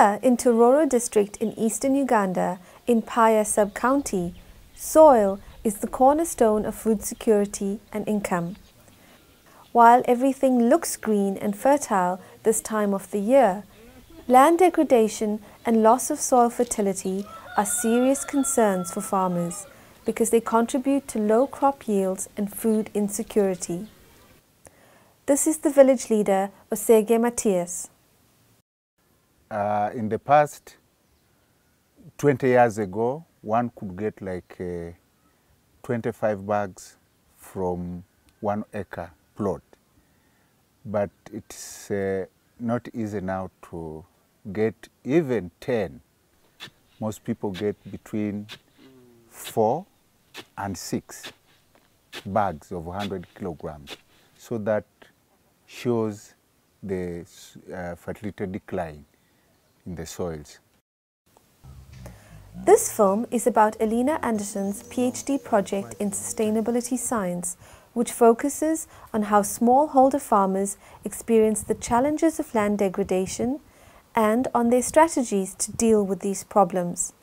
Here in Tororo district in eastern Uganda, in Paya sub-county, soil is the cornerstone of food security and income. While everything looks green and fertile this time of the year, land degradation and loss of soil fertility are serious concerns for farmers because they contribute to low crop yields and food insecurity. This is the village leader, Osege Mathias. In the past, 20 years ago, one could get like 25 bags from 1 acre plot. But it's not easy now to get even 10. Most people get between 4 and 6 bags of 100 kilograms. So that shows the fertility decline in the soils. This film is about Elina Andersson's PhD project in Sustainability Science, which focuses on how smallholder farmers experience the challenges of land degradation and on their strategies to deal with these problems.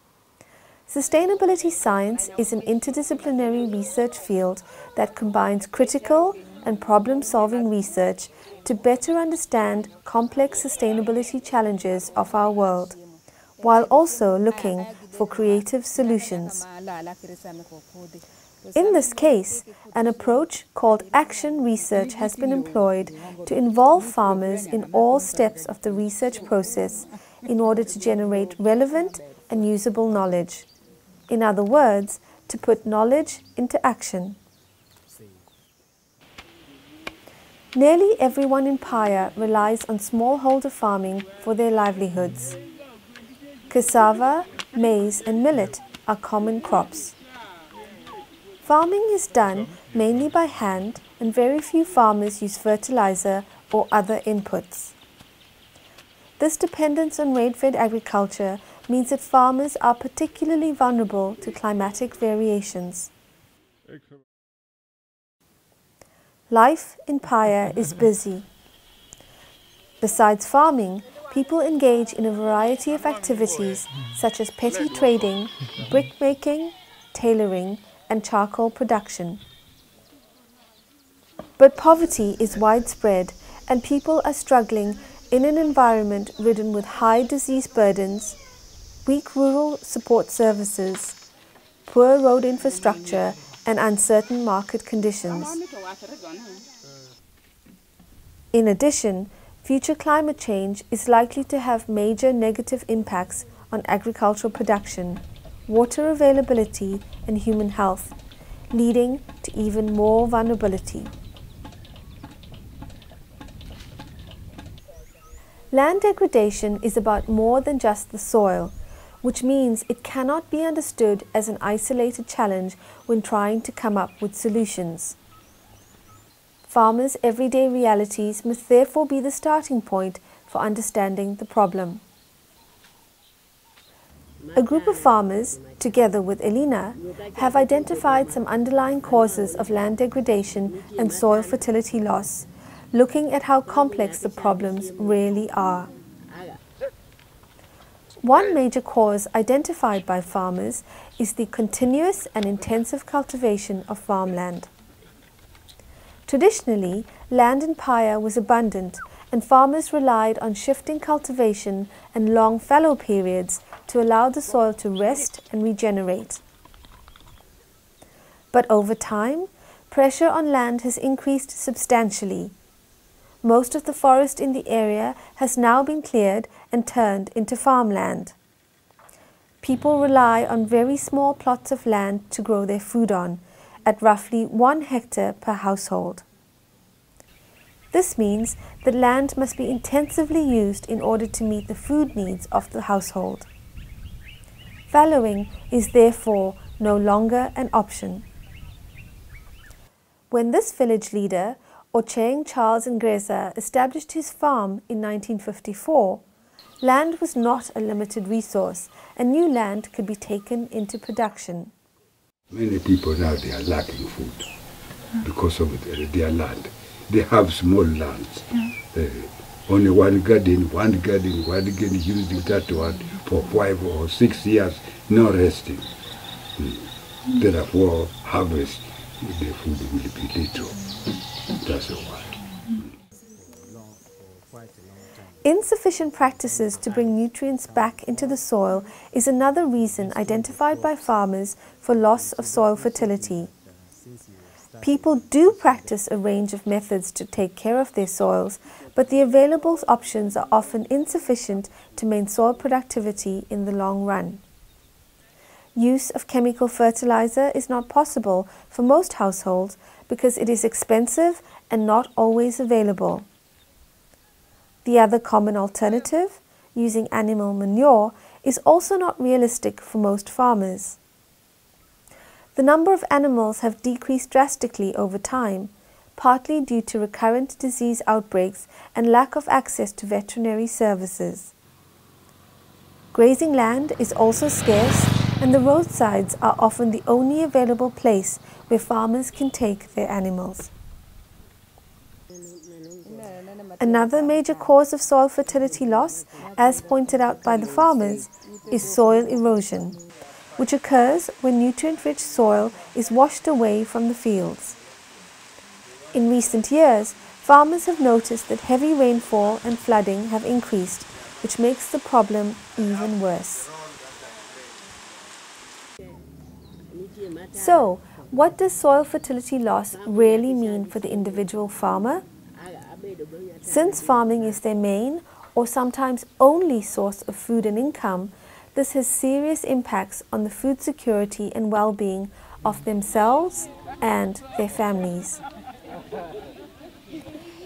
Sustainability Science is an interdisciplinary research field that combines critical and problem-solving research to better understand complex sustainability challenges of our world, while also looking for creative solutions. In this case, an approach called action research has been employed to involve farmers in all steps of the research process in order to generate relevant and usable knowledge. In other words, to put knowledge into action. Nearly everyone in Paya relies on smallholder farming for their livelihoods. Cassava, maize and millet are common crops. Farming is done mainly by hand and very few farmers use fertilizer or other inputs. This dependence on rain-fed agriculture means that farmers are particularly vulnerable to climatic variations. Life in Paya is busy. Besides farming, people engage in a variety of activities such as petty trading, brickmaking, tailoring, and charcoal production. But poverty is widespread and people are struggling in an environment ridden with high disease burdens, weak rural support services, poor road infrastructure, and uncertain market conditions. In addition, future climate change is likely to have major negative impacts on agricultural production, water availability, and human health, leading to even more vulnerability. Land degradation is about more than just the soil, which means it cannot be understood as an isolated challenge when trying to come up with solutions. Farmers' everyday realities must therefore be the starting point for understanding the problem. A group of farmers, together with Elina, have identified some underlying causes of land degradation and soil fertility loss, looking at how complex the problems really are. One major cause identified by farmers is the continuous and intensive cultivation of farmland. Traditionally, land in Paya was abundant and farmers relied on shifting cultivation and long fallow periods to allow the soil to rest and regenerate. But over time, pressure on land has increased substantially. Most of the forest in the area has now been cleared and turned into farmland. People rely on very small plots of land to grow their food on, at roughly 1 hectare per household. This means that land must be intensively used in order to meet the food needs of the household. Fallowing is therefore no longer an option. When this village leader, Ocheng Charles and Greza, established his farm in 1954, land was not a limited resource and new land could be taken into production. Many people now, they are lacking food because of their land. They have small lands. Yeah. only one garden using that one for 5 or 6 years, no resting. Therefore, harvest, the food will be little. That's why. Insufficient practices to bring nutrients back into the soil is another reason identified by farmers for loss of soil fertility. People do practice a range of methods to take care of their soils, but the available options are often insufficient to maintain soil productivity in the long run. Use of chemical fertilizer is not possible for most households because it is expensive and not always available. The other common alternative, using animal manure, is also not realistic for most farmers. The number of animals have decreased drastically over time, partly due to recurrent disease outbreaks and lack of access to veterinary services. Grazing land is also scarce, and the roadsides are often the only available place where farmers can take their animals. Another major cause of soil fertility loss, as pointed out by the farmers, is soil erosion, which occurs when nutrient-rich soil is washed away from the fields. In recent years, farmers have noticed that heavy rainfall and flooding have increased, which makes the problem even worse. So, what does soil fertility loss really mean for the individual farmer? Since farming is their main, or sometimes only, source of food and income, this has serious impacts on the food security and well-being of themselves and their families.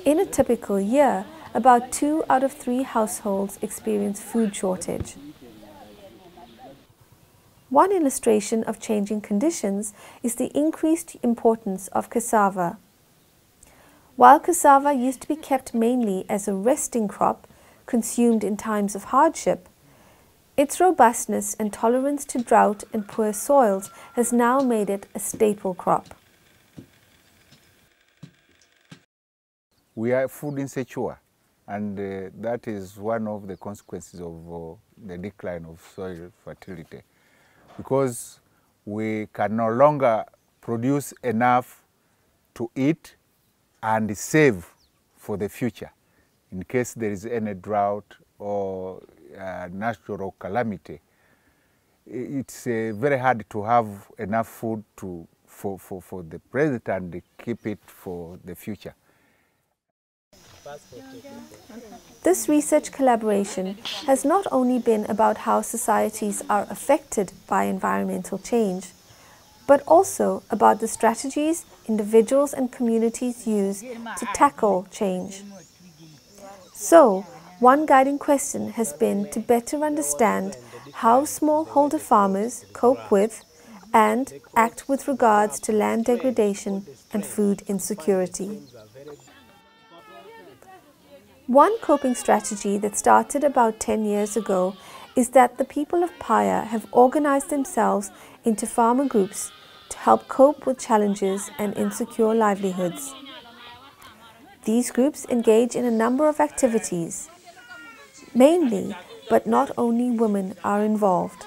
In a typical year, about 2 out of 3 households experience food shortage. One illustration of changing conditions is the increased importance of cassava. While cassava used to be kept mainly as a resting crop, consumed in times of hardship, its robustness and tolerance to drought and poor soils has now made it a staple crop. We are food insecure, and that is one of the consequences of the decline of soil fertility, because we can no longer produce enough to eat and save for the future in case there is any drought or natural calamity. It's very hard to have enough food for the present and keep it for the future. This research collaboration has not only been about how societies are affected by environmental change, but also about the strategies individuals and communities use to tackle change. So, one guiding question has been to better understand how smallholder farmers cope with and act with regards to land degradation and food insecurity. One coping strategy that started about 10 years ago is that the people of Paya have organized themselves into farmer groups to help cope with challenges and insecure livelihoods. These groups engage in a number of activities. Mainly, but not only, women are involved.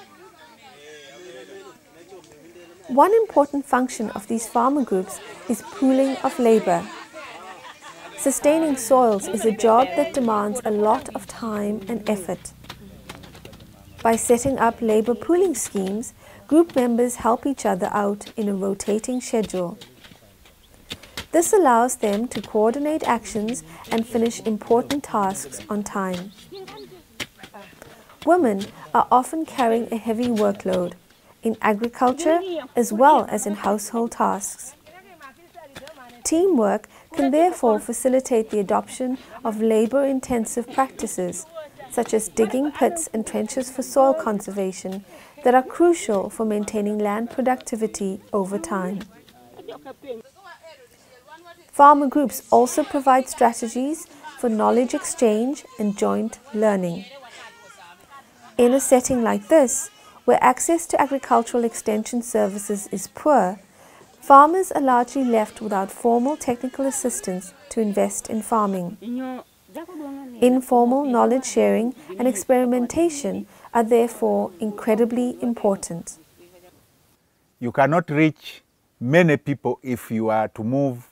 One important function of these farmer groups is pooling of labor. Sustaining soils is a job that demands a lot of time and effort. By setting up labor pooling schemes, group members help each other out in a rotating schedule. This allows them to coordinate actions and finish important tasks on time. Women are often carrying a heavy workload in agriculture as well as in household tasks. Teamwork can therefore facilitate the adoption of labor-intensive practices, such as digging pits and trenches for soil conservation, that are crucial for maintaining land productivity over time. Farmer groups also provide strategies for knowledge exchange and joint learning. In a setting like this, where access to agricultural extension services is poor, farmers are largely left without formal technical assistance to invest in farming. Informal knowledge sharing and experimentation are therefore incredibly important. You cannot reach many people if you are to move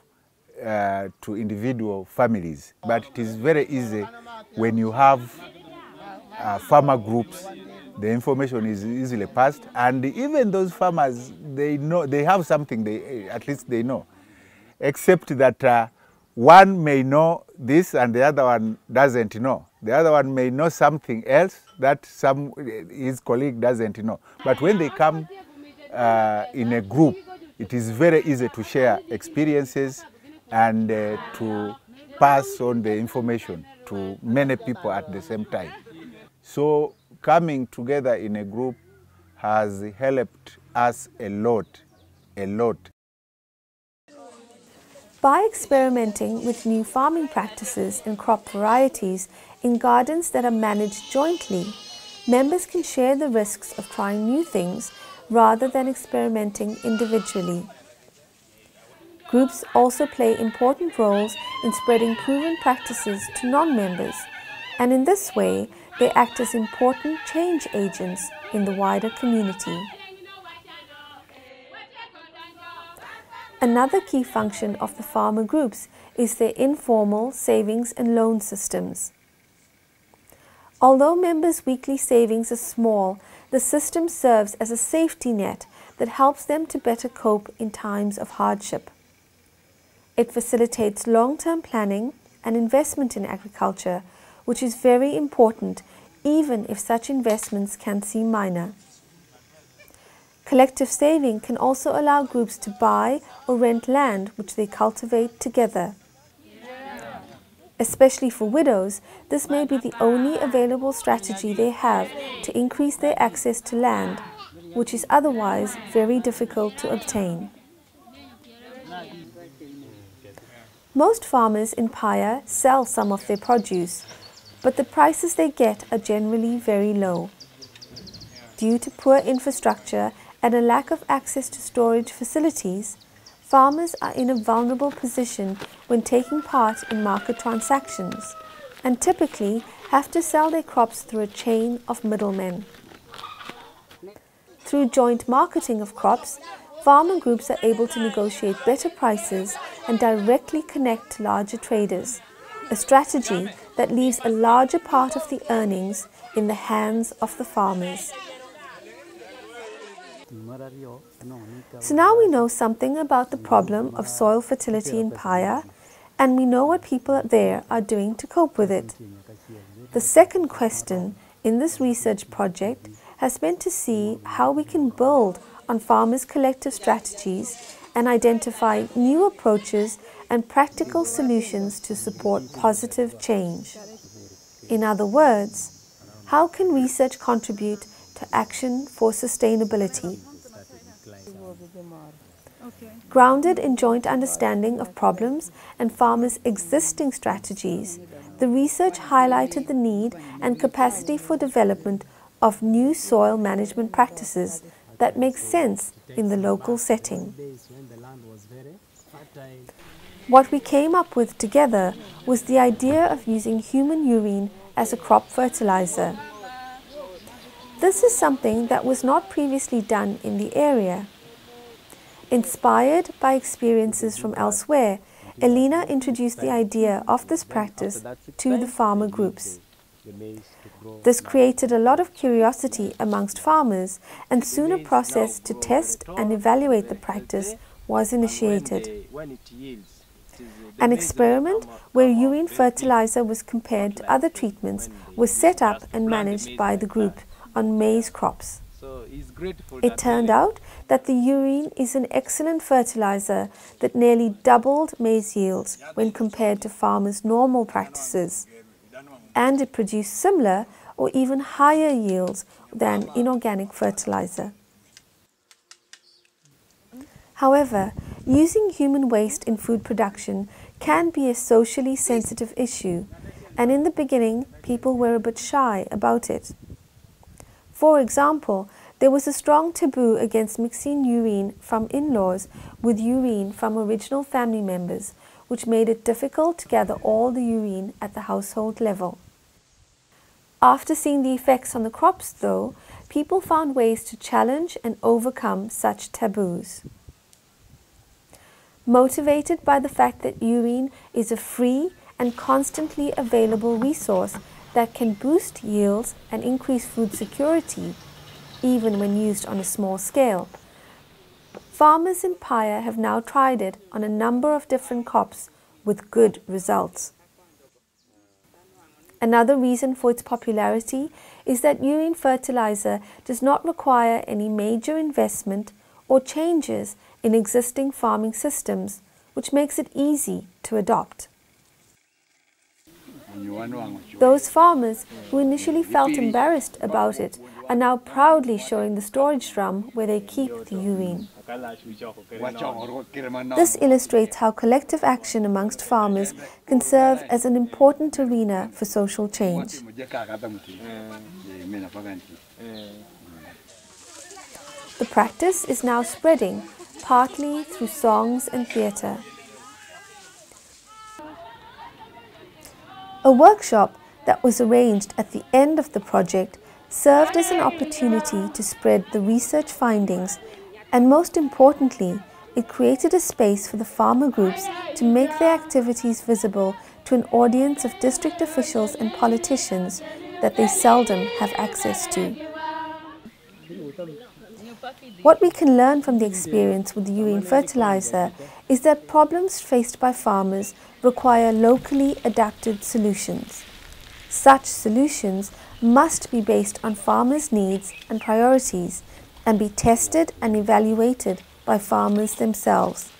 to individual families, but it is very easy when you have farmer groups. The information is easily passed, and even those farmers, they know they have something. At least they know, except that one may know this and the other one doesn't know. The other one may know something else that his colleague doesn't know. But when they come in a group, it is very easy to share experiences and to pass on the information to many people at the same time. So coming together in a group has helped us a lot. By experimenting with new farming practices and crop varieties in gardens that are managed jointly, members can share the risks of trying new things rather than experimenting individually. Groups also play important roles in spreading proven practices to non-members, and in this way, they act as important change agents in the wider community. Another key function of the farmer groups is their informal savings and loan systems. Although members' weekly savings are small, the system serves as a safety net that helps them to better cope in times of hardship. It facilitates long-term planning and investment in agriculture, which is very important, even if such investments can seem minor. Collective saving can also allow groups to buy or rent land which they cultivate together. Especially for widows, this may be the only available strategy they have to increase their access to land, which is otherwise very difficult to obtain. Most farmers in Paya sell some of their produce, but the prices they get are generally very low. Due to poor infrastructure and a lack of access to storage facilities, farmers are in a vulnerable position when taking part in market transactions and typically have to sell their crops through a chain of middlemen. Through joint marketing of crops, farmer groups are able to negotiate better prices and directly connect to larger traders, a strategy that leaves a larger part of the earnings in the hands of the farmers. So now we know something about the problem of soil fertility in Paya, and we know what people there are doing to cope with it. The second question in this research project has been to see how we can build on farmers' collective strategies and identify new approaches and practical solutions to support positive change. In other words, how can research contribute to action for sustainability? Grounded in joint understanding of problems and farmers' existing strategies, the research highlighted the need and capacity for development of new soil management practices that make sense in the local setting. What we came up with together was the idea of using human urine as a crop fertilizer. This is something that was not previously done in the area. Inspired by experiences from elsewhere, Elina introduced the idea of this practice to the farmer groups. This created a lot of curiosity amongst farmers, and soon a process to test and evaluate the practice was initiated. An experiment where urine fertilizer was compared to other treatments was set up and managed by the group on maize crops. It turned out that the urine is an excellent fertilizer that nearly doubled maize yields when compared to farmers' normal practices, and it produced similar or even higher yields than inorganic fertilizer. However, using human waste in food production can be a socially sensitive issue, and in the beginning, people were a bit shy about it. For example, there was a strong taboo against mixing urine from in-laws with urine from original family members, which made it difficult to gather all the urine at the household level. After seeing the effects on the crops, though, people found ways to challenge and overcome such taboos. Motivated by the fact that urine is a free and constantly available resource that can boost yields and increase food security, even when used on a small scale, farmers in Paya have now tried it on a number of different crops with good results. Another reason for its popularity is that urine fertilizer does not require any major investment or changes in existing farming systems, which makes it easy to adopt. Those farmers who initially felt embarrassed about it are now proudly showing the storage drum where they keep the urine. This illustrates how collective action amongst farmers can serve as an important arena for social change. The practice is now spreading, partly through songs and theatre. A workshop that was arranged at the end of the project served as an opportunity to spread the research findings, and most importantly, it created a space for the farmer groups to make their activities visible to an audience of district officials and politicians that they seldom have access to. What we can learn from the experience with the urine fertilizer is that problems faced by farmers require locally adapted solutions. Such solutions must be based on farmers' needs and priorities and be tested and evaluated by farmers themselves.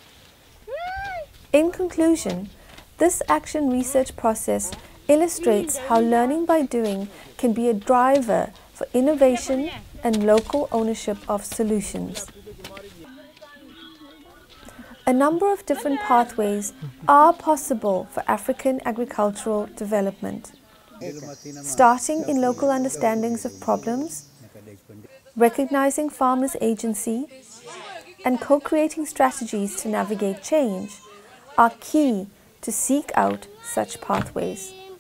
In conclusion, this action research process illustrates how learning by doing can be a driver for innovation and local ownership of solutions. A number of different pathways are possible for African agricultural development, starting in local understandings of problems, recognizing farmers' agency, and co-creating strategies to navigate change are key to seek out such pathways.